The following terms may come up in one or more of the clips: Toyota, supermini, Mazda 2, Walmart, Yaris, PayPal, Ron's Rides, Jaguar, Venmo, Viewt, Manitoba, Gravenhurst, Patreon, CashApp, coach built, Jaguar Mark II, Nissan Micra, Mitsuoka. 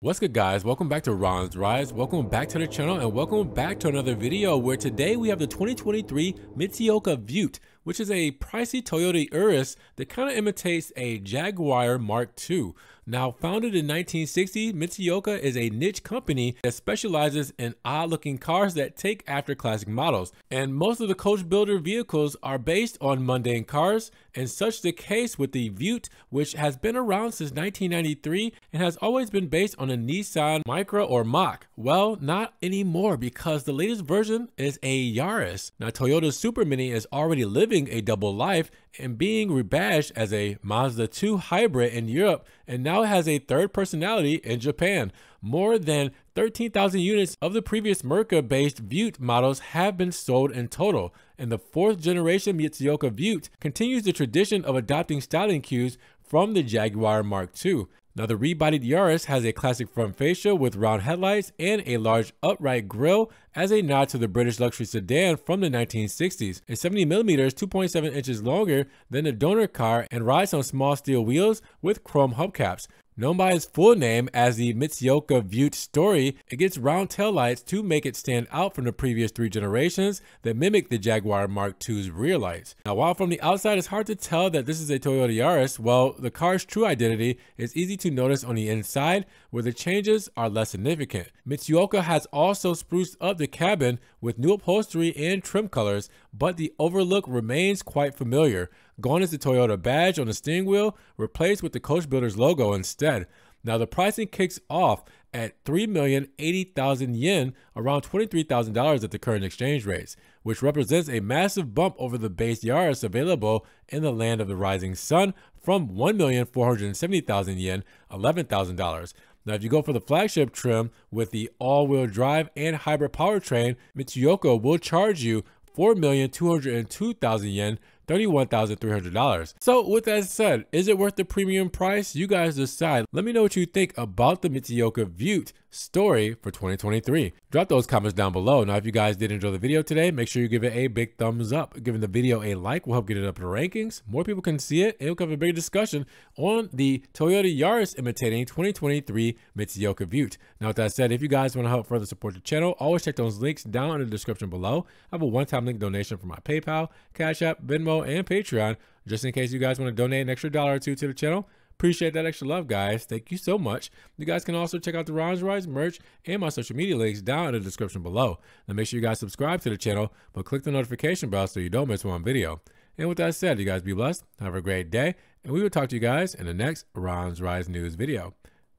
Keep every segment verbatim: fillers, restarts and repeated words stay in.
What's good, guys? Welcome back to Ron's Rides. Welcome back to the channel and welcome back to another video where today we have the twenty twenty-three Mitsuoka Viewt, which is a pricey Toyota Yaris that kind of imitates a Jaguar Mark two. Now, founded in nineteen sixty, Mitsuoka is a niche company that specializes in odd-looking cars that take after classic models. And most of the coach builder vehicles are based on mundane cars, and such the case with the Viewt, which has been around since nineteen ninety-three and has always been based on a Nissan Micra or Mach. Well, not anymore, because the latest version is a Yaris. Now, Toyota's Super Mini is already living a double life and being rebadged as a Mazda two hybrid in Europe, and now it has a third personality in Japan. More than thirteen thousand units of the previous Micra-based Viewt models have been sold in total, and the fourth generation Mitsuoka Viewt continues the tradition of adopting styling cues from the Jaguar Mark two. Now, the rebodied Yaris has a classic front fascia with round headlights and a large upright grille as a nod to the British luxury sedan from the nineteen sixties. It's seventy millimeters, two point seven inches longer than the donor car and rides on small steel wheels with chrome hubcaps. Known by its full name as the Mitsuoka Viewt Story, it gets round taillights to make it stand out from the previous three generations that mimic the Jaguar Mark two's rear lights. Now, while from the outside it's hard to tell that this is a Toyota Yaris, well, the car's true identity is easy to notice on the inside, where the changes are less significant. Mitsuoka has also spruced up the cabin with new upholstery and trim colors, but the overlook remains quite familiar. Gone is the Toyota badge on the steering wheel, replaced with the coach builder's logo instead. Now, the pricing kicks off at three million eighty thousand yen, around twenty-three thousand dollars at the current exchange rates, which represents a massive bump over the base Yaris available in the land of the rising sun from one million four hundred seventy thousand yen, eleven thousand dollars. Now, if you go for the flagship trim with the all-wheel drive and hybrid powertrain, Mitsuoka will charge you four million two hundred two thousand yen, thirty-one thousand three hundred dollars. So with that said, is it worth the premium price? You guys decide. Let me know what you think about the Mitsuoka Viewt Story for twenty twenty-three. Drop those comments down below. Now, if you guys did enjoy the video today, make sure you give it a big thumbs up. Giving the video a like will help get it up in the rankings. More people can see it, and we'll have a big discussion on the Toyota Yaris imitating twenty twenty-three Mitsuoka Viewt. Now, with that said, if you guys want to help further support the channel, always check those links down in the description below. I have a one-time link donation for my PayPal, Cash App, Venmo, and Patreon, just in case you guys want to donate an extra dollar or two to the channel. Appreciate that extra love, guys. Thank you so much. You guys can also check out the Ron's Rides merch and my social media links down in the description below. Now, make sure you guys subscribe to the channel, but click the notification bell so you don't miss one video. And with that said, you guys be blessed, have a great day, and we will talk to you guys in the next Ron's Rides news video.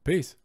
Peace.